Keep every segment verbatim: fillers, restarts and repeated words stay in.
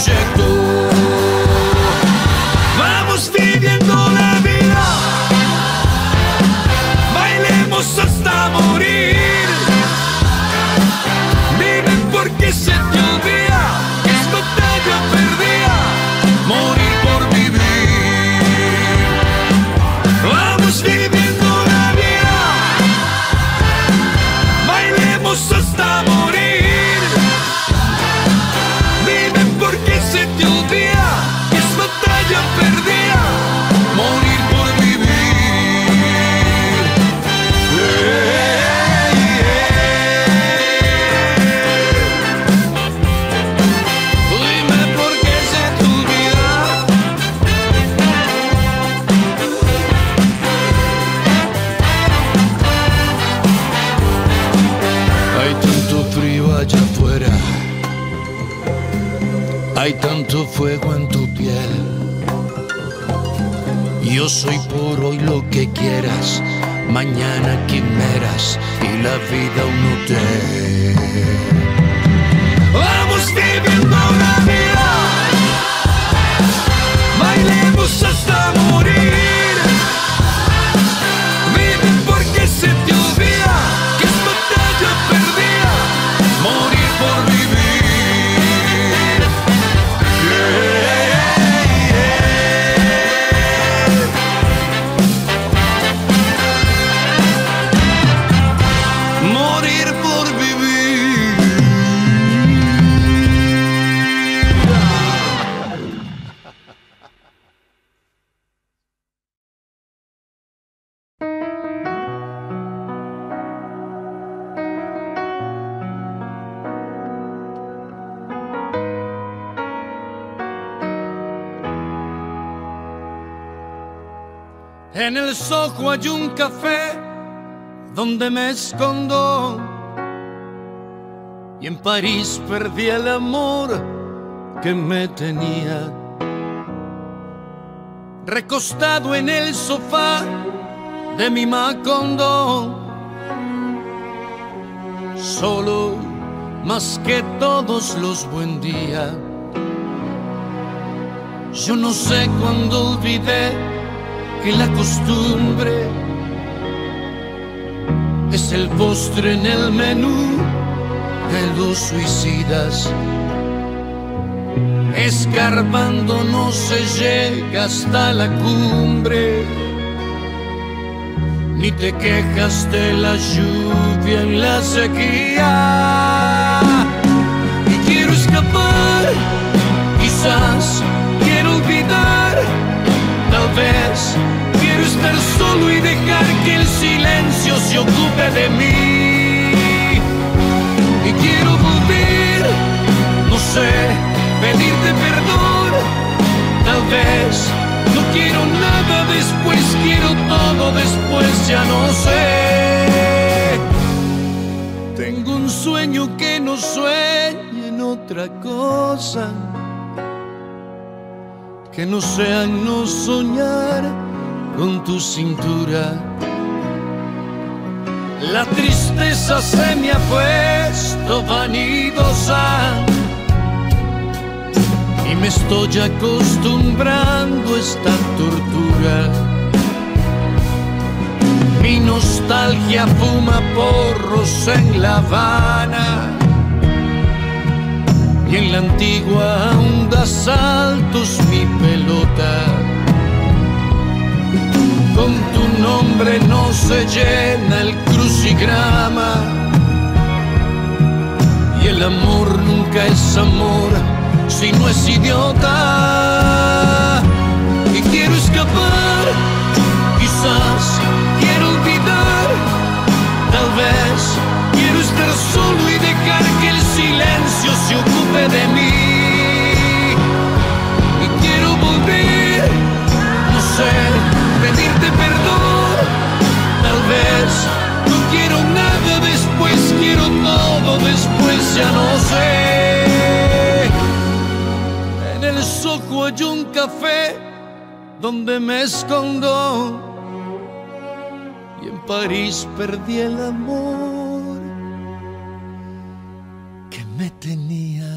proyecto. Vamos viviendo la vida, bailemos hasta morir. Vive porque se te olvida, es batalla perdida, morir por vivir. Vamos viviendo la vida, bailemos hasta morir. Hay tanto fuego en tu piel. Yo soy por hoy lo que quieras, mañana quimeras y la vida un hotel. Vamos viviendo la vida, bailemos hasta morir. Vive porque se te olvida que es batalla perdida, morir por vivir. En el zoco hay un café donde me escondo, y en París perdí el amor que me tenía. Recostado en el sofá de mi Macondo, solo más que todos los buen día. Yo no sé cuándo olvidé que la costumbre es el postre en el menú de los suicidas. Escarbando no se llega hasta la cumbre, ni te quejas de la lluvia en la sequía. Y quiero escapar, quizás quiero olvidar, tal vez quiero estar solo y dejar que el silencio se ocupe de mí. Y quiero volver, no sé, pedirte perdón. Tal vez no quiero nada después, quiero todo después, ya no sé. Tengo un sueño que no sueña en otra cosa que no sea no soñar con tu cintura. La tristeza se me ha puesto vanidosa y me estoy acostumbrando a esta tortura. Mi nostalgia fuma porros en La Habana y en la antigua onda saltos mi pelota. Con tu nombre no se llena el crucigrama y el amor nunca es amor si no es idiota. Y quiero escapar, quizás quiero olvidar, tal vez quiero estar solo y dejar que el silencio se ocupe de mí. Y quiero volver, no sé, pedirte perdón. Tal vez no quiero nada después, quiero todo después, ya no sé. En el zoco hay un café donde me escondo, y en París perdí el amor me tenía.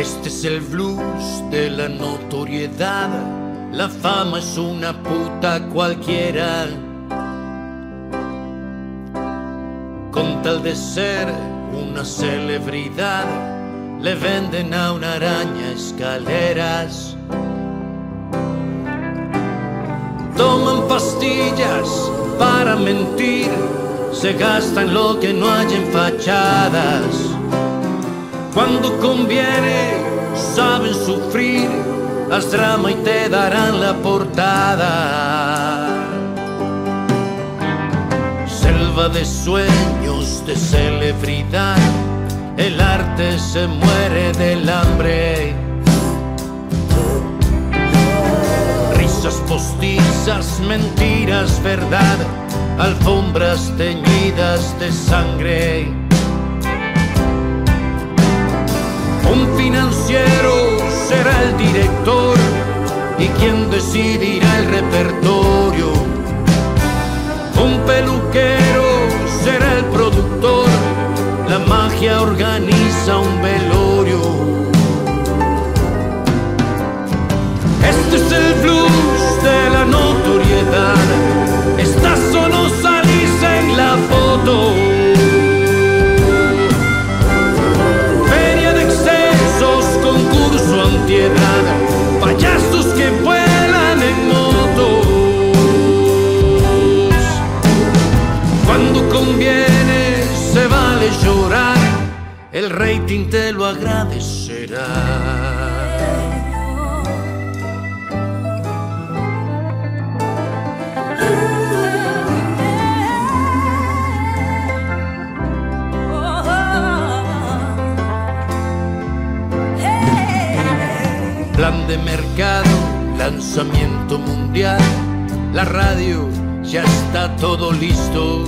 Este es el blues de la notoriedad. La fama es una puta cualquiera. Con tal de ser una celebridad, le venden a una araña escaleras. Toman pastillas para mentir, se gastan lo que no hay en fachadas. Cuando conviene saben sufrir, haz drama y te darán la portada. Selva de sueños de celebridad, el arte se muere del hambre. Postizas, mentiras, verdad, alfombras teñidas de sangre. Un financiero será el director y quien decidirá el repertorio. Un peluquero será el productor, la magia organiza un velorio. Este es el blues de la notoriedad, estás solo, salís en la foto. Feria de excesos, concurso antiedad, payasos que vuelan en motos. Cuando conviene se vale llorar, el rating te lo agradecerá. Plan de mercado, lanzamiento mundial, la radio ya está todo listo.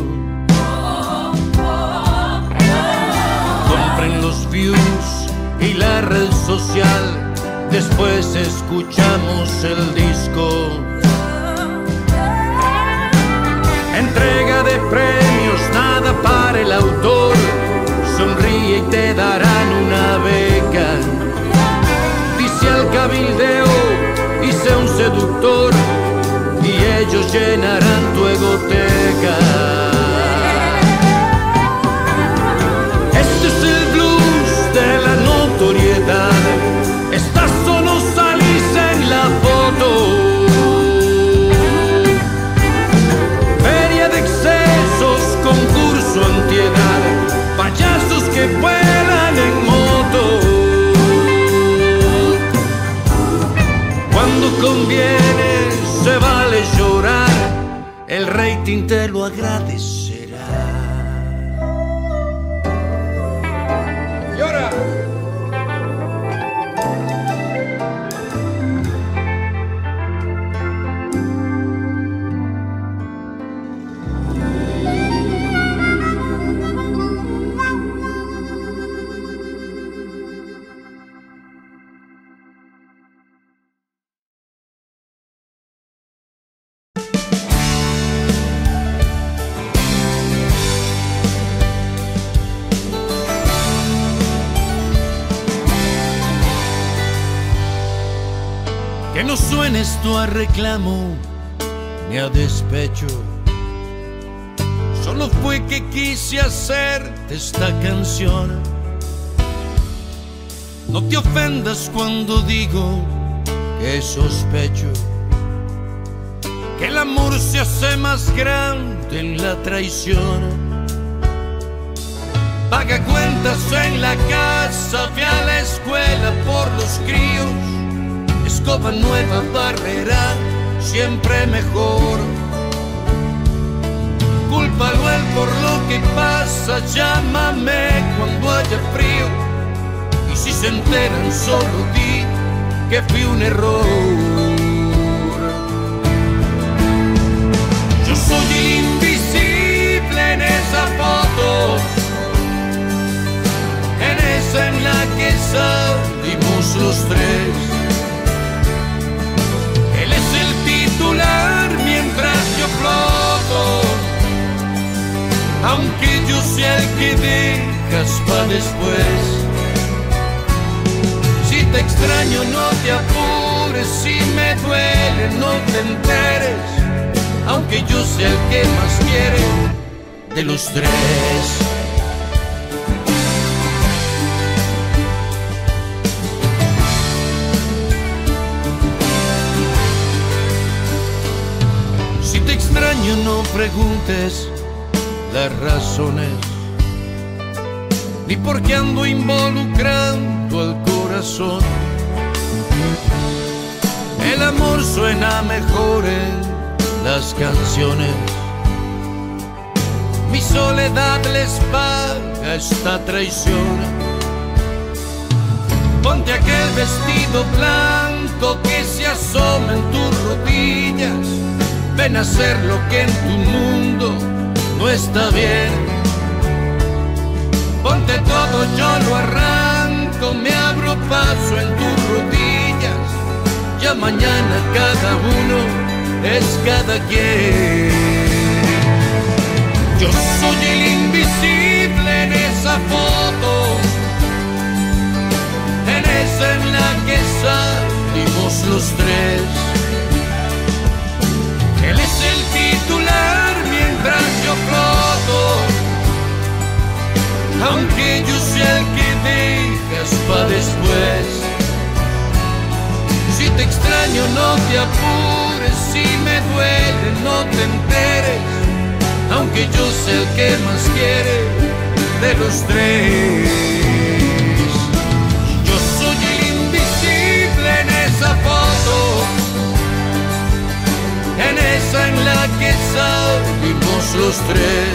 Compren los views y la red social, después escuchamos el disco. Entrega de premios, nada para el autor, sonríe y te darán una beca. Al cabildeo y sé un seductor y ellos llenarán tu egoteca. Este es el blues de la notoriedad, estás solo, salís en la foto. Feria de excesos, concurso antiedad, payasos que vuelan en moto. Cuando conviene se vale llorar, el rating te lo agradecerá. ¡Llora! No suene esto a reclamo ni a despecho, solo fue que quise hacerte esta canción. No te ofendas cuando digo que sospecho que el amor se hace más grande en la traición. Paga cuentas en la casa, ve a la escuela por los críos, escoba nueva, barrera, siempre mejor. Cúlpalo él por lo que pasa, llámame cuando haya frío, y si se enteran solo di que fui un error. Yo soy el invisible en esa foto, en esa en la que salimos los tres. Mientras yo floto, aunque yo sea el que dejas pa' después. te extraño, no te apures, si me duele no te enteres, aunque yo sea el que más quiere de los tres. Si te extraño, no preguntes las razones, ni por qué ando involucrando al corazón. El amor suena mejor en las canciones, mi soledad les paga esta traición. Ponte aquel vestido blanco que se asoma en tus rodillas, ven a hacer lo que en tu mundo no está bien. Ponte todo, yo lo arranco, me abro paso en tus rodillas, ya mañana cada uno es cada quien. Yo soy el invisible en esa foto, en esa en la que salimos los tres. Él es el titular mientras yo floto, aunque yo sea el que dejas pa' después. Si te extraño, no te apures, si me duele no te enteres, aunque yo sea el que más quiere de los tres. Yo soy el invisible en esa foto, en esa en la que salimos los tres.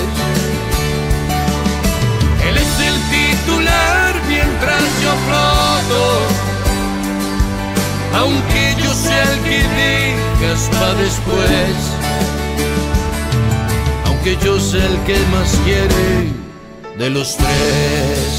Titular mientras yo floto, aunque yo sea el que dejas pa' después, aunque yo sea el que más quiere de los tres.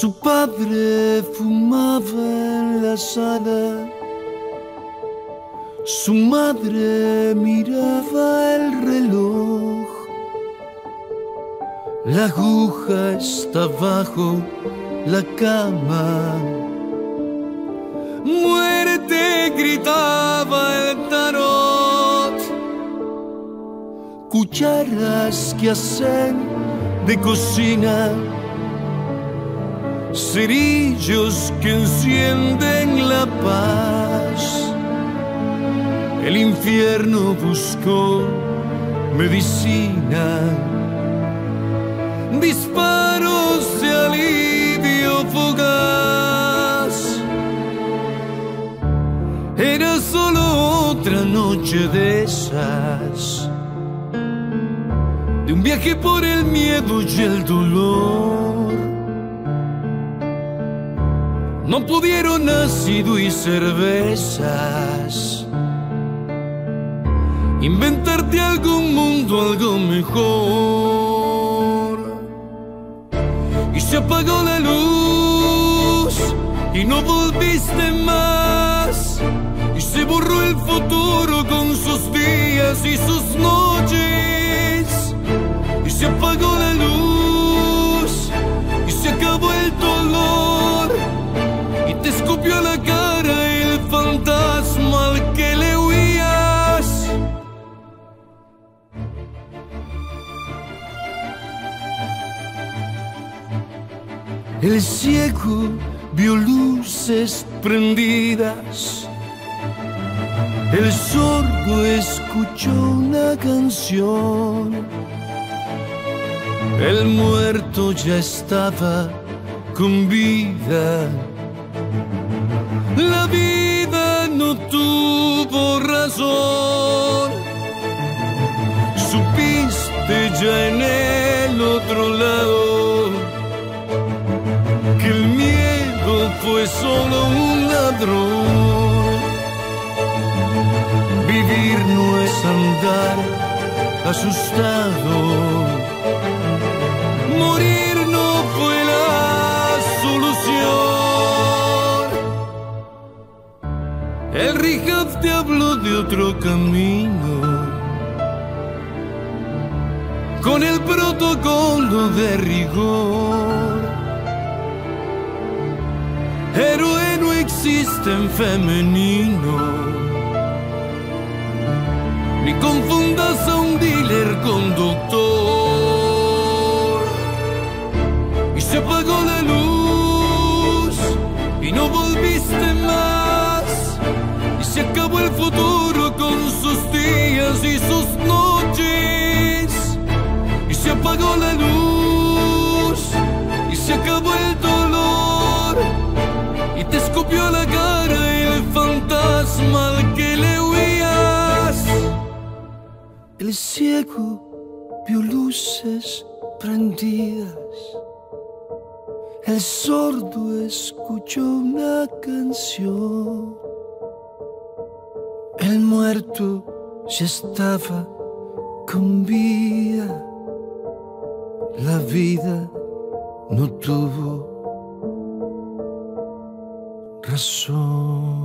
Su padre fumaba en la sala, su madre miraba el reloj, la aguja está bajo la cama. Muerte gritaba el tarot, cucharas que hacen de cocina, cerillos que encienden la paz. El infierno buscó medicina, disparos de alivio fogaz. Era solo otra noche de esas, de un viaje por el miedo y el dolor. No pudieron ácido y cervezas inventarte algún mundo, algo mejor. Y se apagó la luz y no volviste más, y se borró el futuro con sus días y sus noches. Y se apagó la luz y se acabó el dolor, te escupió a la cara el fantasma al que le huías. El ciego vio luces prendidas, el sordo escuchó una canción, el muerto ya estaba con vida. La vida no tuvo razón. Supiste ya en el otro lado que el miedo fue solo un ladrón. Vivir no es andar asustado. Morir el Rijab te habló de otro camino, con el protocolo de rigor. Héroe no existe en femenino, ni confundas a un dealer con doctor. Y se apagó la luz y no volviste más. Se acabó el futuro con sus días y sus noches. Y se apagó la luz y se acabó el dolor. Y te escupió la cara el fantasma al que le huías. El ciego vio luces prendidas. El sordo escuchó una canción. El muerto ya estaba con vida. La vida no tuvo razón.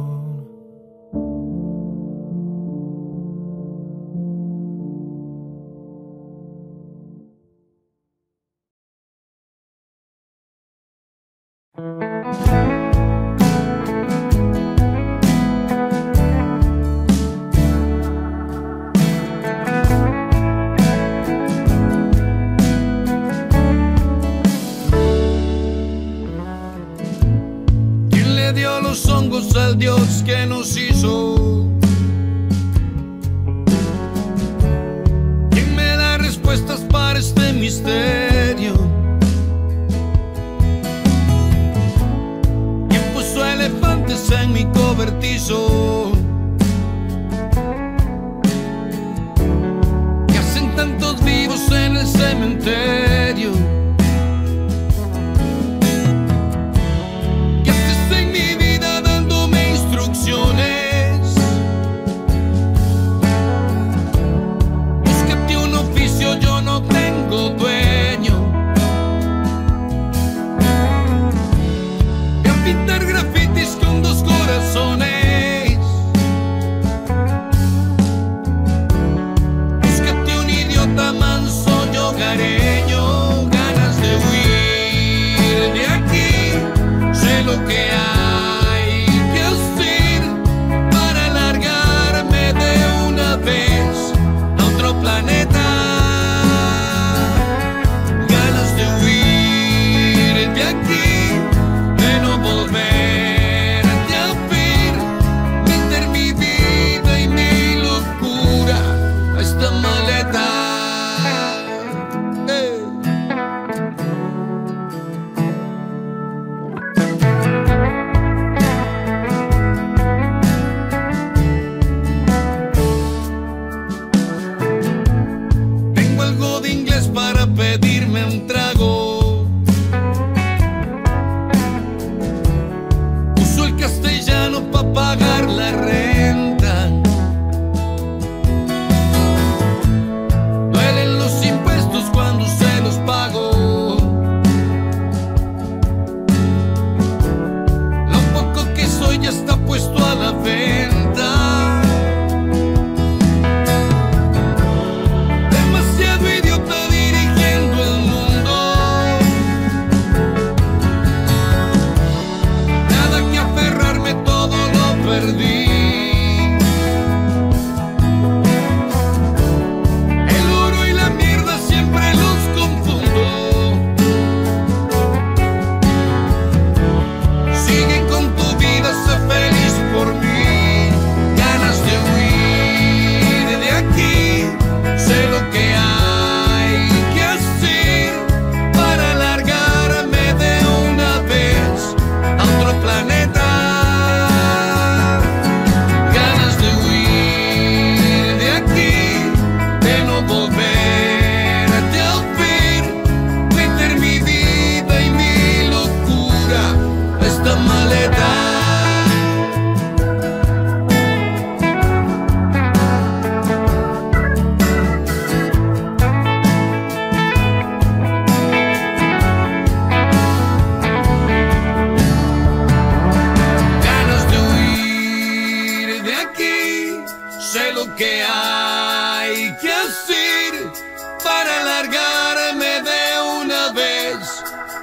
Al Dios que nos hizo, ¿quién me da respuestas para este misterio? ¿Quién puso elefantes en mi cobertizo? ¿Qué hacen tantos vivos en el cementerio? Búscate un oficio, yo no tengo dueño. Voy a pintar grafitis con dos corazones.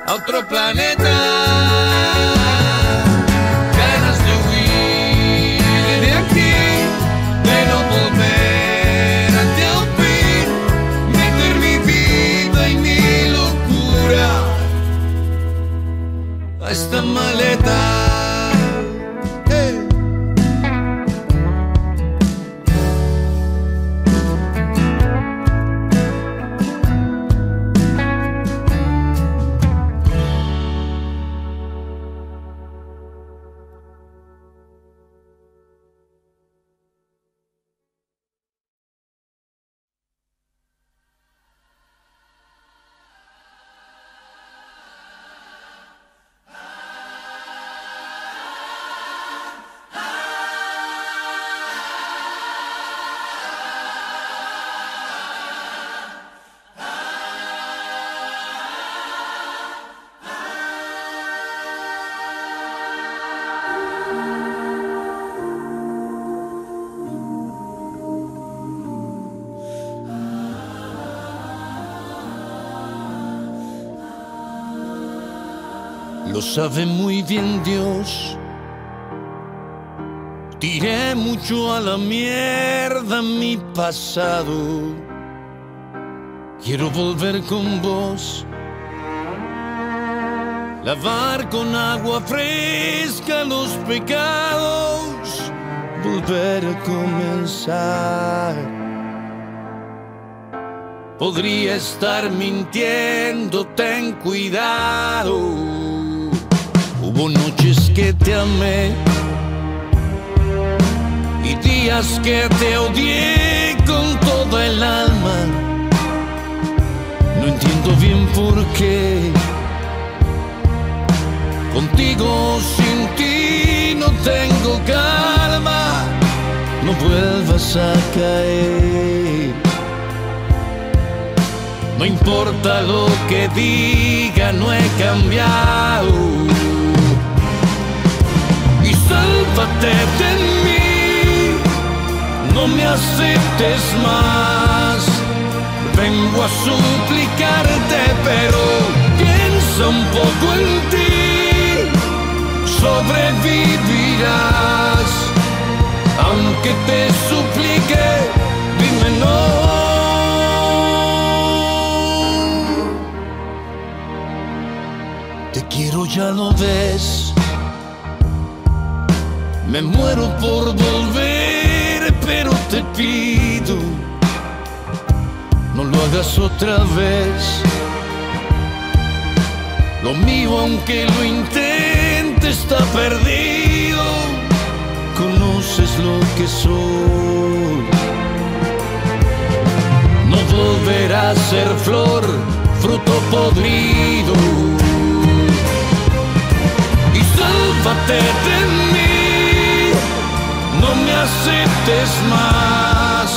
a otro planeta. Esta maleta, hey. Lo sabe muy bien Dios, tiré mucho a la mierda mi pasado. Quiero volver con vos, lavar con agua fresca los pecados, volver a comenzar. Podría estar mintiendo, ten cuidado. Hubo noches que te amé y días que te odié con toda el alma. No entiendo bien por qué. Contigo, sin ti, no tengo calma. No vuelvas a caer. No importa lo que diga, no he cambiado. Sálvate de mí, no me aceptes más. Vengo a suplicarte, pero piensa un poco en ti. Sobrevivirás, aunque te suplique, dime no. Te quiero, ya lo ves. Me muero por volver, pero te pido, no lo hagas otra vez. Lo mío, aunque lo intente, está perdido. Conoces lo que soy. No volverá a ser flor, fruto podrido. Y sálvate de mí, no me aceptes más.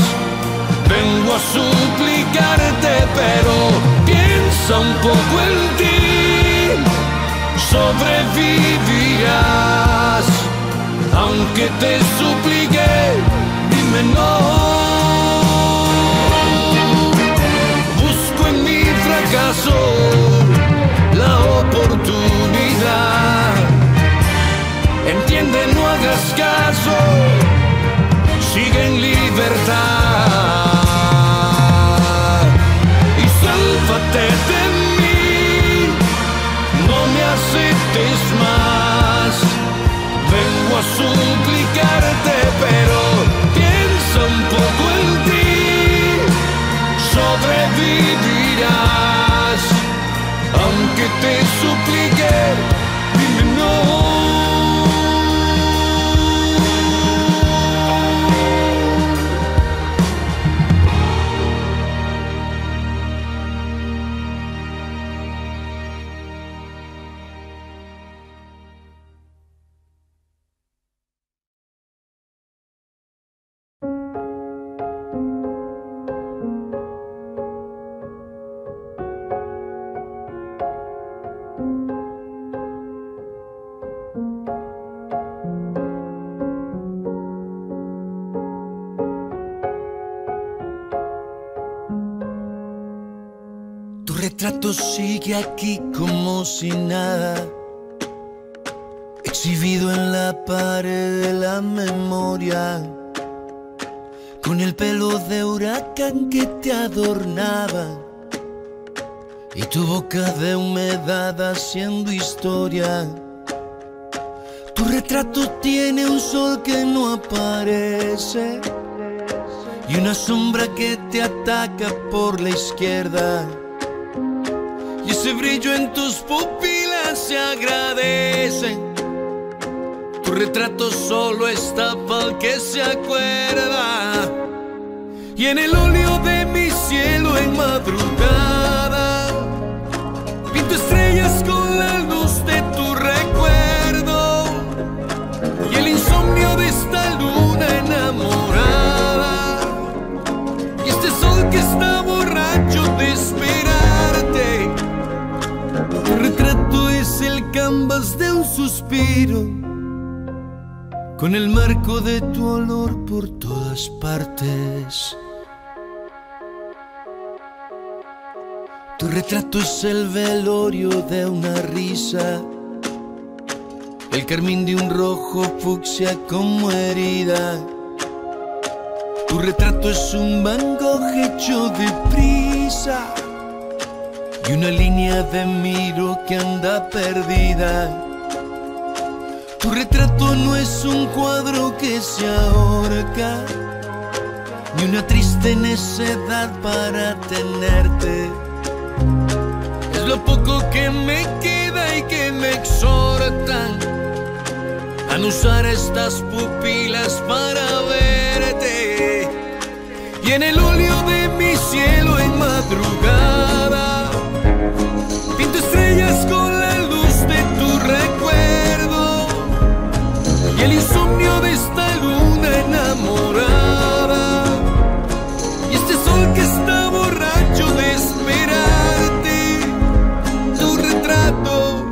Vengo a suplicarte, pero piensa un poco en ti. Sobrevivirás, aunque te suplique, dime no. Busco en mi fracaso la oportunidad. Entiende, no hagas caso, sigue en libertad. Y sálvate de mí, no me aceptes más. Vengo a suplicarte, pero piensa un poco en ti. Sobrevivirás, aunque te suplique, dime no. Thank you. retrato sigue aquí como si nada, exhibido en la pared de la memoria, con el pelo de huracán que te adornaba y tu boca de humedad haciendo historia. Tu retrato tiene un sol que no aparece y una sombra que te ataca por la izquierda, y ese brillo en tus pupilas se agradece. Tu retrato solo está pa'l que se acuerda, y en el óleo de mi cielo en madrugada pinto estrellas con la luz de tu recuerdo y el insomnio de esta luna enamorada. Que está borracho de esperarte. Tu retrato es el canvas de un suspiro, con el marco de tu olor por todas partes. Tu retrato es el velorio de una risa, el carmín de un rojo fucsia como herida. Tu retrato es un Van Gogh hecho de prisa y una línea de miro que anda perdida. Tu retrato no es un cuadro que se ahorca, ni una triste necedad para tenerte. Es lo poco que me queda y que me exhortan a no usar estas pupilas para verte. Y en el óleo de mi cielo en madrugada pinto estrellas con la luz de tu recuerdo y el insomnio de esta luna enamorada y este sol que está borracho de esperarte. Tu retrato,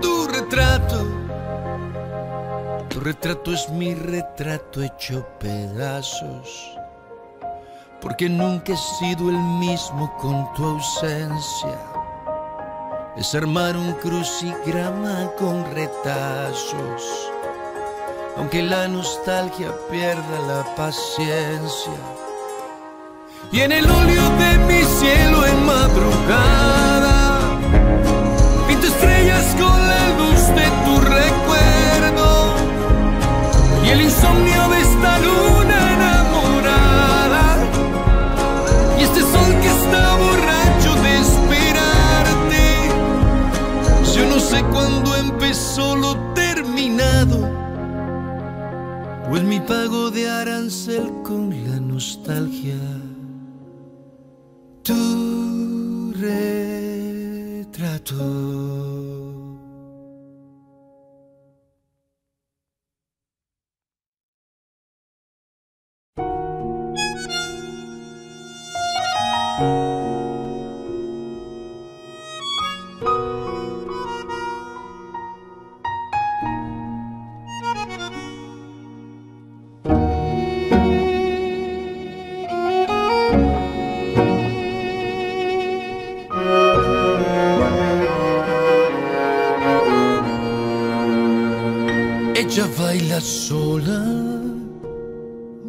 tu retrato, tu retrato es mi retrato hecho pedazos, porque nunca he sido el mismo con tu ausencia. Es armar un crucigrama con retazos, aunque la nostalgia pierda la paciencia. Y en el óleo de mi cielo en madrugada pinto estrellas con la luz de tu recuerdo y el insomnio de esta luna cuando empezó lo terminado, pues mi pago de arancel con la nostalgia. Tu retrato. Ella baila sola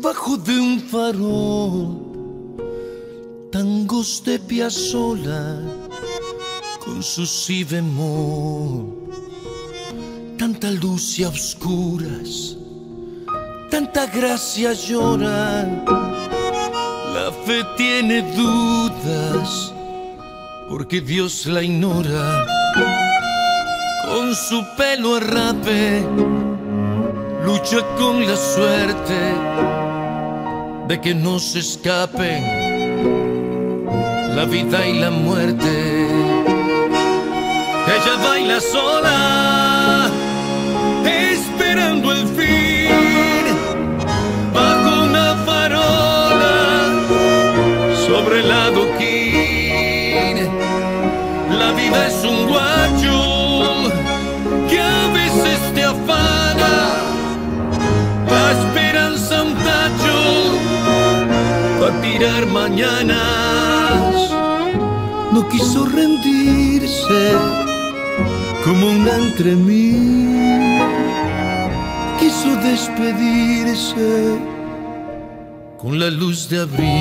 bajo de un farol, tangos de Piazzolla con su si bemol. Tanta luz y a oscuras, tanta gracia llora. La fe tiene dudas porque Dios la ignora. Con su pelo arrape lucha con la suerte de que no se escapen la vida y la muerte. Ella baila sola, esperando el fin, bajo una farola sobre el adoquín. La vida es un guacho que a veces te afaga, la esperanza un tacho para tirar mañanas. no quiso rendirse como un entremí. Quiso despedirse con la luz de abril.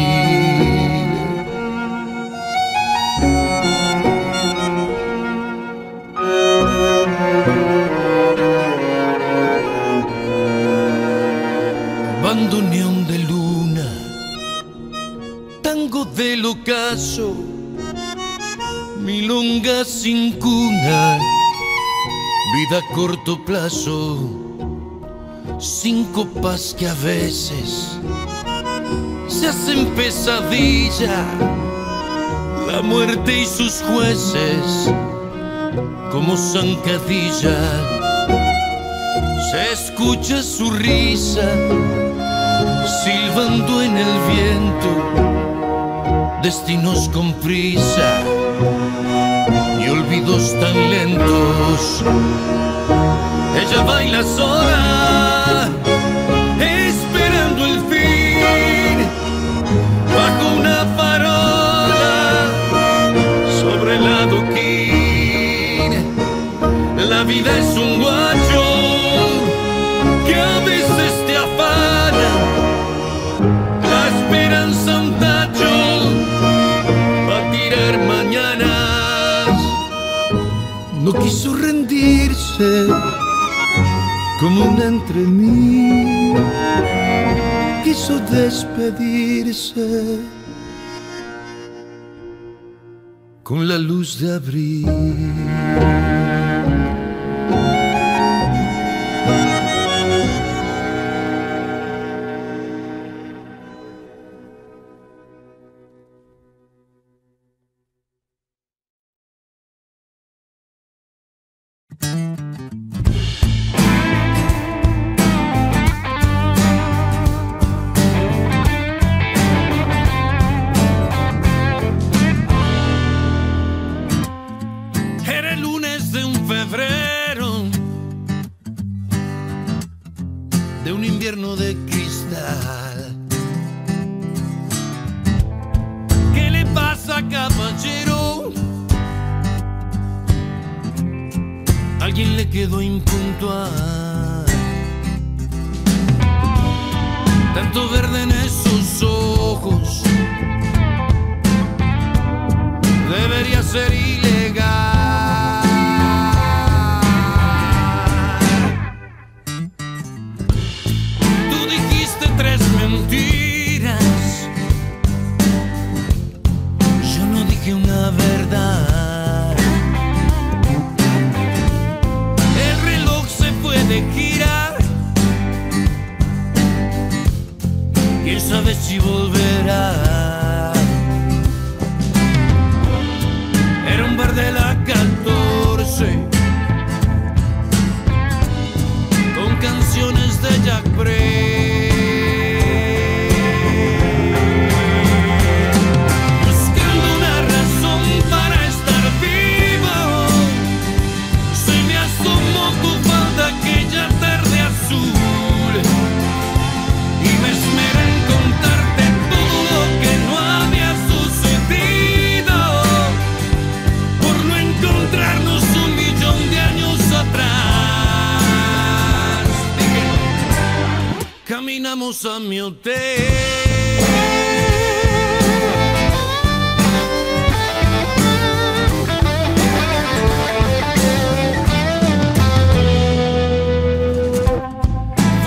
Bandoneón de luna, tango del ocaso, milonga sin cuna, vida a corto plazo, sin copas que a veces se hacen pesadilla, la muerte y sus jueces como zancadilla. Se escucha su risa silbando en el viento, destinos con prisa y olvidos tan lentos. Ella baila sola, esperando el fin, bajo una farola, sobre el adoquín. La vida es un guacho que a veces te afana, la esperanza un tacho va a tirar mañanas. No quiso rendirse como un entremí, quiso despedirse con la luz de abril. Caminamos a mi hotel.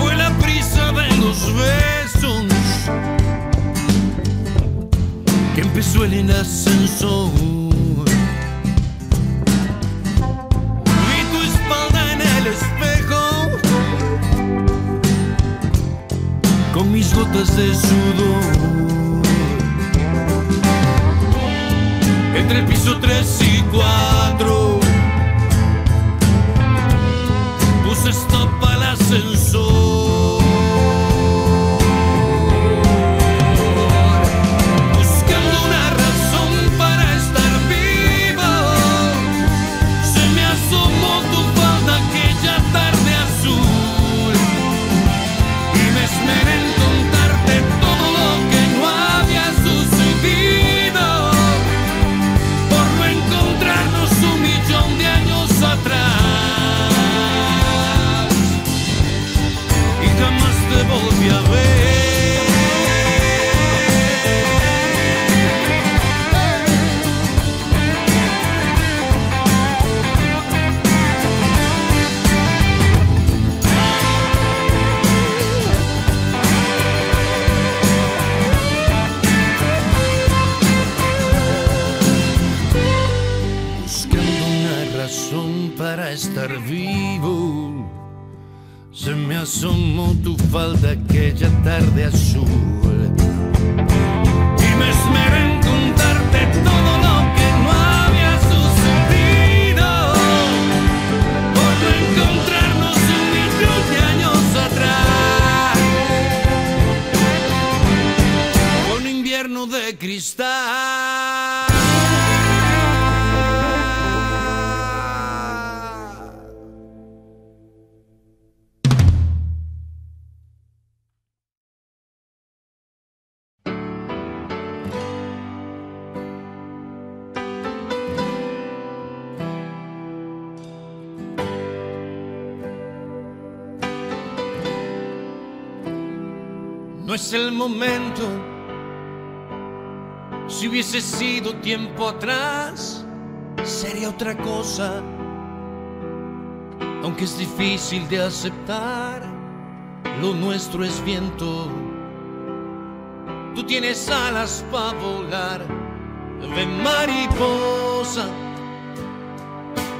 Fue la prisa de los besos que empezó el ascensor. Vi tu espalda en el espejo con mis gotas de sudor. Entre el piso tres y cuatro puse stop al ascensor. Buscando una razón para estar vivo, se me asomó tu falda aquella tarde azul y me esmeré. Por razón para estar vivo. Se me asomó tu falda aquella tarde azul. Y me esmeré en contarte todo lo que no había sucedido. Por no encontrarnos un millón de años atrás. Con invierno de cristal. No es el momento, si hubiese sido tiempo atrás, sería otra cosa, aunque es difícil de aceptar, lo nuestro es viento, tú tienes alas para volar, ve mariposa,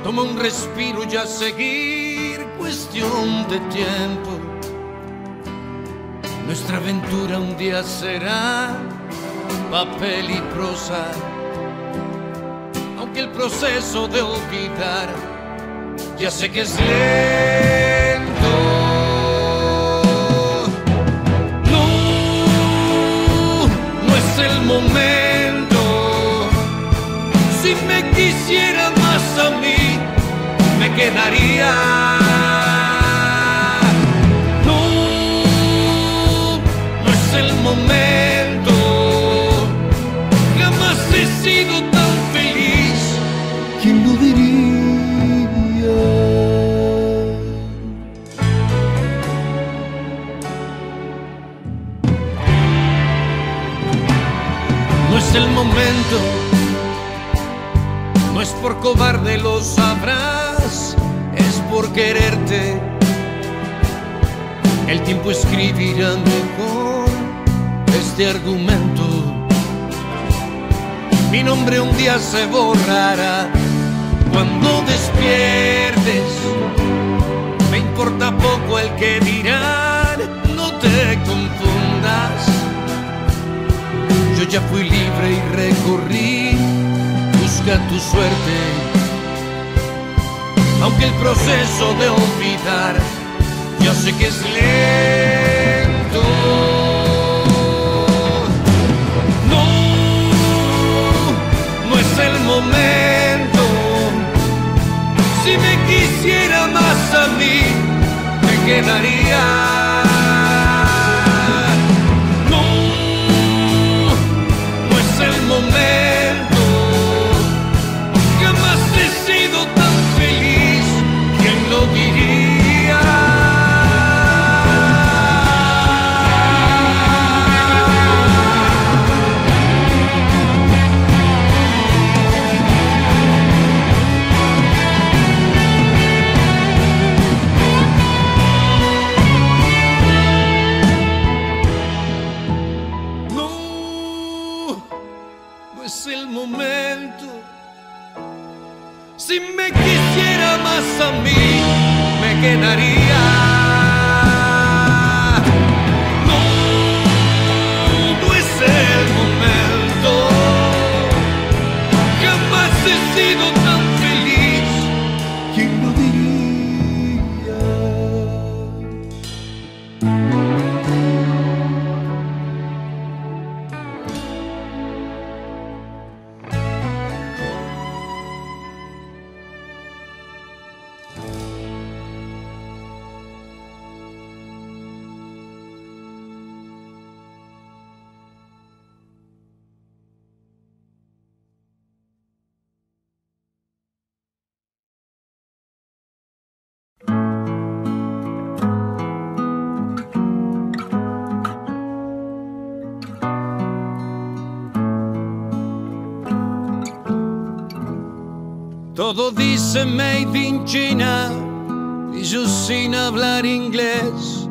toma un respiro y a seguir, cuestión de tiempo. Nuestra aventura un día será papel y prosa, aunque el proceso de olvidar ya sé que es lento. No, no es el momento. Si me quisiera más a mí, me quedaría. Momento. Jamás he sido tan feliz. ¿Quién lo diría? No es el momento. No es por cobarde, lo sabrás. Es por quererte. El tiempo escribirá mejor este argumento. Mi nombre un día se borrará cuando despiertes. Me importa poco el que dirán, no te confundas. Yo ya fui libre y recorrí, busca tu suerte. Aunque el proceso de olvidar, yo sé que es lento. Momento. Si me quisiera más a mí, me quedaría. No, no es el momento. Jamás he sido tan feliz. ¿Quién lo diría? Si me quisiera más a mí, me quedaría. No, no es el momento. Jamás he sido tan feliz. ¿Quién lo todo dice made in China y yo sin hablar inglés?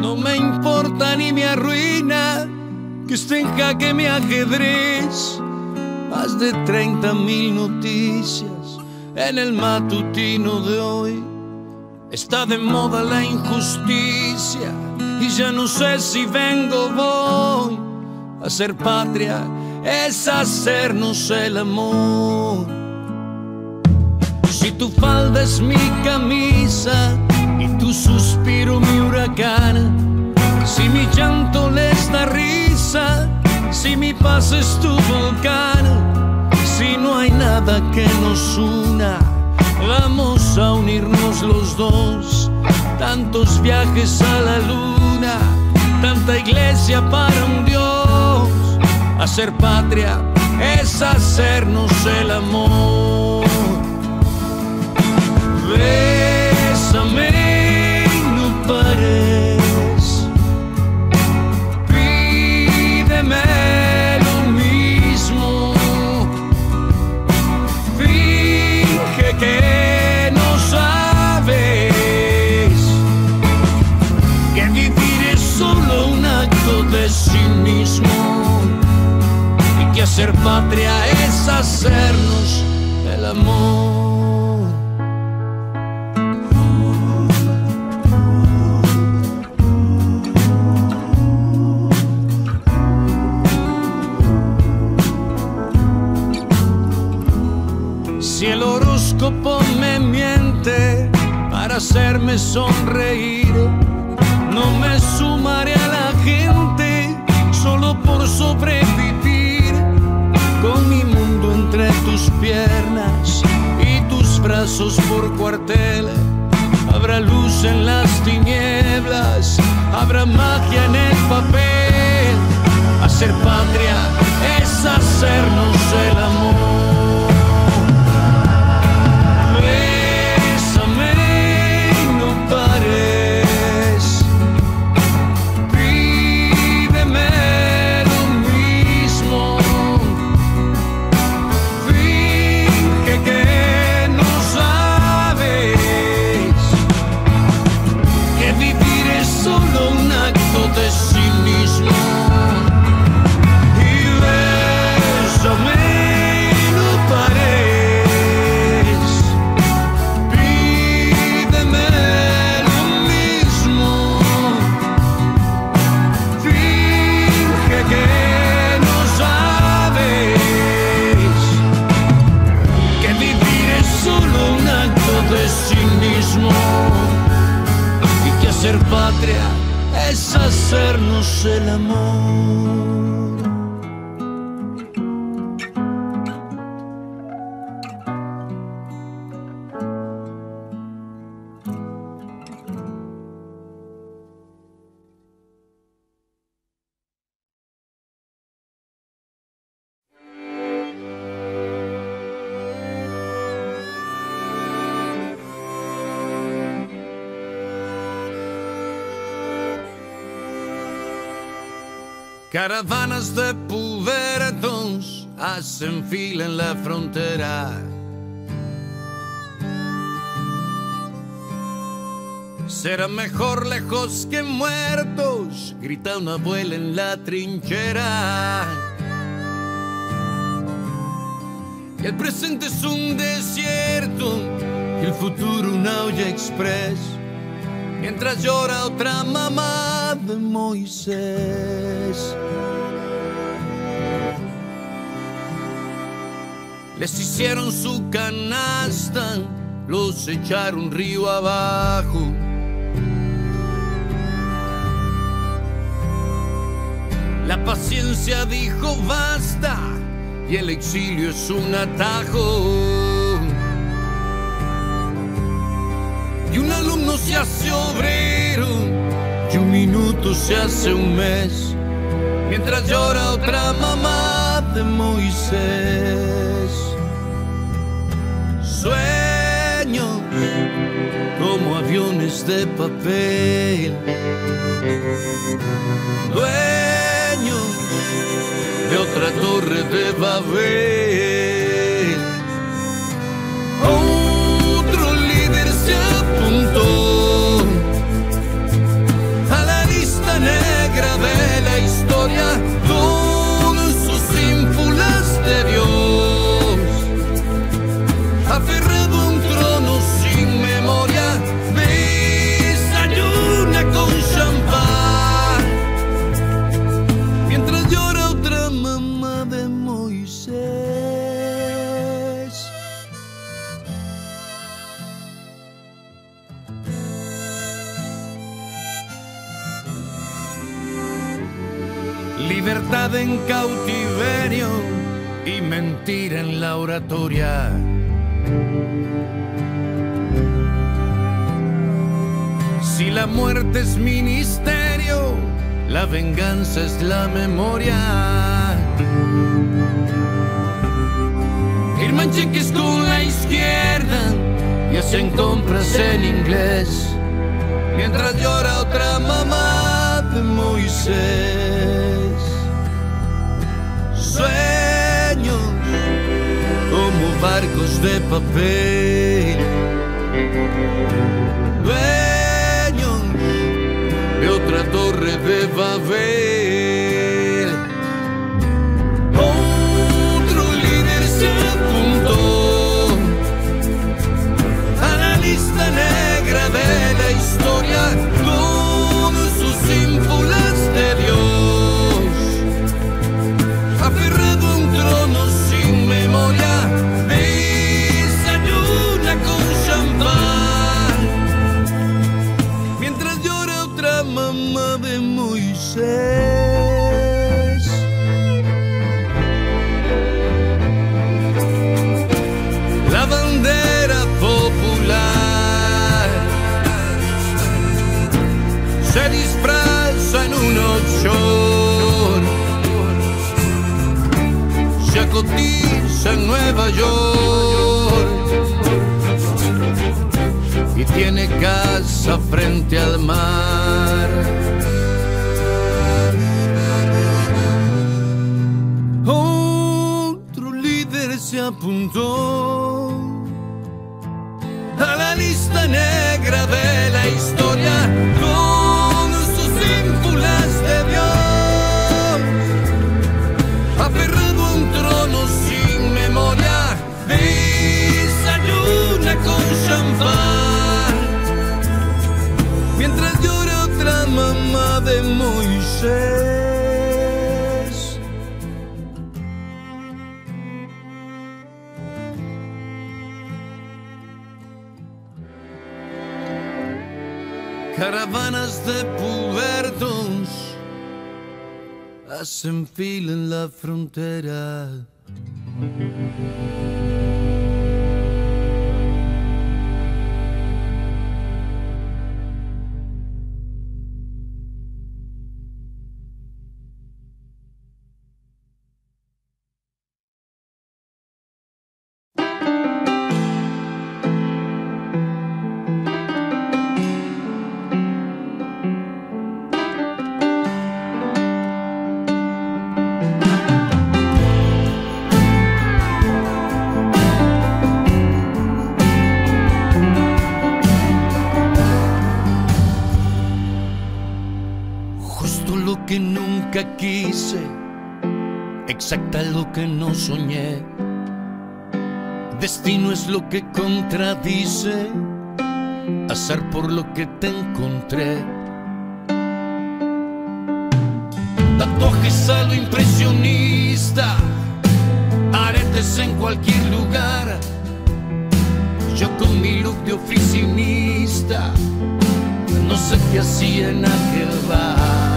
No me importa ni me arruina que esté en jaque mi ajedrez. Más de treinta mil noticias en el matutino de hoy. Está de moda la injusticia y ya no sé si vengo o voy. Hacer patria es hacernos el amor. Si tu falda es mi camisa y tu suspiro mi huracán, si mi llanto les da risa, si mi paz es tu volcán, si no hay nada que nos una, vamos a unirnos los dos. Tantos viajes a la luna, tanta iglesia para un Dios. Hacer patria es hacernos el amor. Bésame y no pares, pídeme de cinismo y que hacer patria es hacernos el amor. Si el horóscopo me miente para hacerme sonreír, no me sumaré a la gente solo por sobrevivir. Con mi mundo entre tus piernas y tus brazos por cuartel, habrá luz en las tinieblas, habrá magia en el papel. Hacer patria es hacernos el amor. Bésame y no pares, es hacernos el amor. Caravanas de pubertos hacen fila en la frontera. Será mejor lejos que muertos, grita una abuela en la trinchera. Y el presente es un desierto y el futuro una olla express, mientras llora otra mamá de Moisés. Les hicieron su canasta, los echaron río abajo. La paciencia dijo basta y el exilio es un atajo. Y un alumno se hace obrero, y un minuto se hace un mes, mientras llora otra mamá de Moisés. Sueños como aviones de papel, dueños de otra torre de Babel. Oh, se apuntó a la lista negra de la historia con sus ínfulas de Dios, aferrado libertad en cautiverio y mentira en la oratoria. Si la muerte es ministerio, la venganza es la memoria. Firman cheques con la izquierda y hacen compras en inglés, mientras llora otra mamá de Moisés. Sueños como barcos de papel, dueños de otra torre de Babel. Otro líder se apuntó a la lista negra de la historia, con sus ínfulas de Dios, aferrado a un trono sin memoria. Desayuna con champán mientras llora otra mamá de Moisés. La bandera popular se disfraza en un ochón, se cotiza en Nueva York y tiene casa frente al mar. Otro líder se apuntó a la lista negra de la historia, con sus ínfulas de Dios, aferrado a un trono sin memoria. Desayuna con champán mientras llora otra mamá de Moisés. Caravanas de pubertos hacen fila en la frontera. Quise, exacta lo que no soñé. Destino es lo que contradice, azar por lo que te encontré. Tatuajes a lo impresionista, aretes en cualquier lugar. Yo con mi look de oficinista, no sé qué hacía en aquel bar.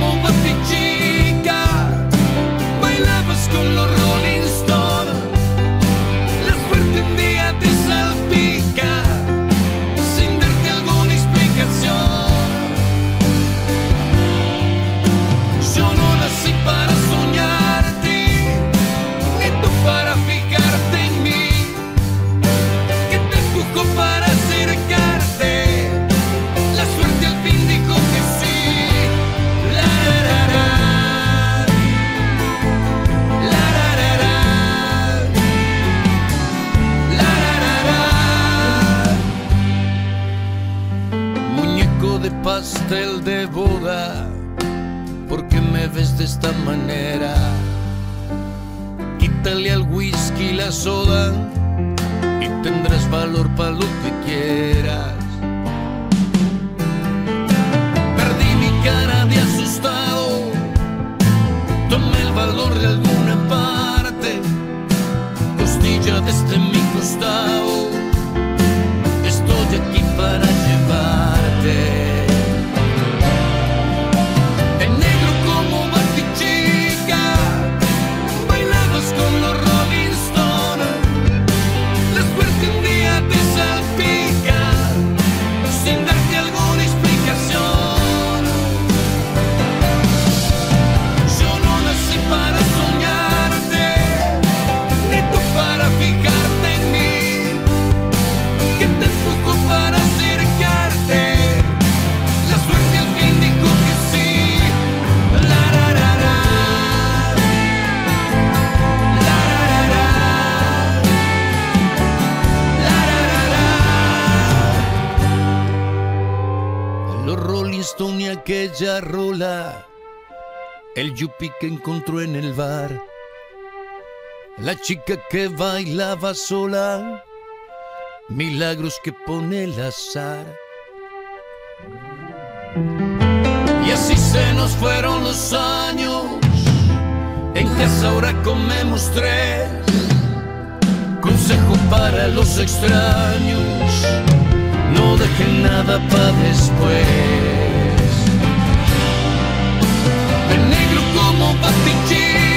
Como batichica, bailabas con los Rolling Stones. La suerte un día te salpica sin darte alguna explicación. Yo no nací para soñarte, ni tú para fijarte en mí. Que te empujó para acercarte, la suerte al fin dijo que sí. De pastel de boda, ¿por qué me ves de esta manera? Quítale al whisky la soda y tendrás valor para lo que quieras. Perdí mi cara de asustado, tomé el valor de alguna parte, costilla desde mi costado, estoy aquí para llevarte. aquella rola, el yuppie que encontró en el bar, la chica que bailaba sola, milagros que pone el azar. Y así se nos fueron los años, en casa ahora comemos tres. Consejo para los extraños, no dejen nada para después. De negro como pastiche.